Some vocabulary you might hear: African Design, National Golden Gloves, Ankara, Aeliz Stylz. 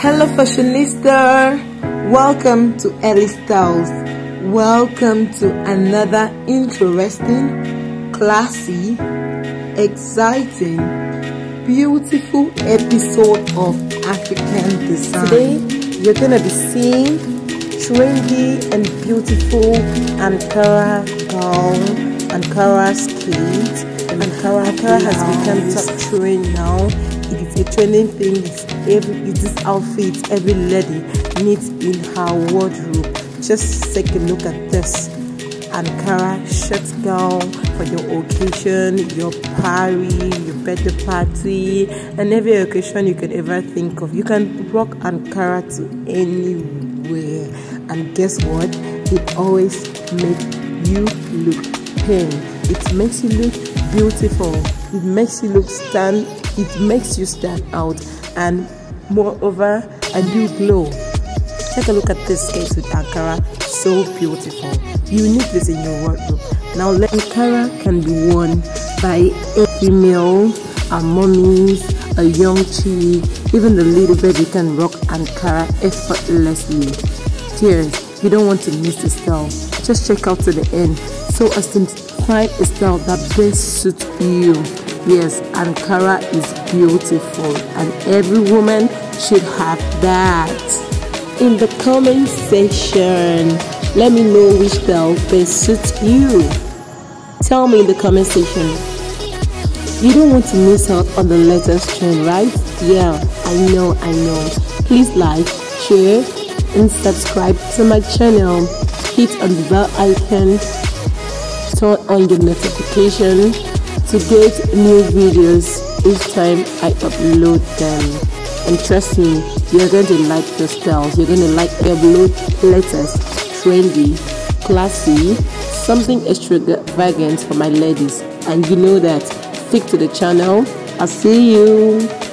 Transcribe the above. Hello fashionista, welcome to Aeliz Stylz. Welcome to another interesting, classy, exciting, beautiful episode of African Design. Today you're gonna be seeing trendy and beautiful Ankara gown, Ankara skate. Ankara has become top trend now. It is a trending thing. This outfit every lady needs in her wardrobe. Just take a look at this Ankara shirt gown for your occasion, your party, your birthday party, and every occasion you can ever think of. You can rock Ankara to anywhere, and guess what? It always makes you look pink. It makes you look beautiful. It makes you look stand out, and moreover a new glow. Take a look at this skate with Ankara, so beautiful. You need this in your wardrobe. Now Ankara can be worn by a female, a mommy, a young chick, even the little baby can rock Ankara effortlessly. Cheers, you don't want to miss the style. Just check out to the end so as to find a style that best suits you. Yes, Ankara is beautiful and every woman should have that. In the comment section, let me know which style best suits you. Tell me in the comment section. You don't want to miss out on the latest trend, right? Yeah, I know. Please like, share, and subscribe to my channel. Hit on the bell icon. Turn on your notification to get new videos each time I upload them. And trust me, you're going to like the styles. You're going to like the upload latest, trendy, classy, something extravagant for my ladies. And you know that. Stick to the channel. I'll see you.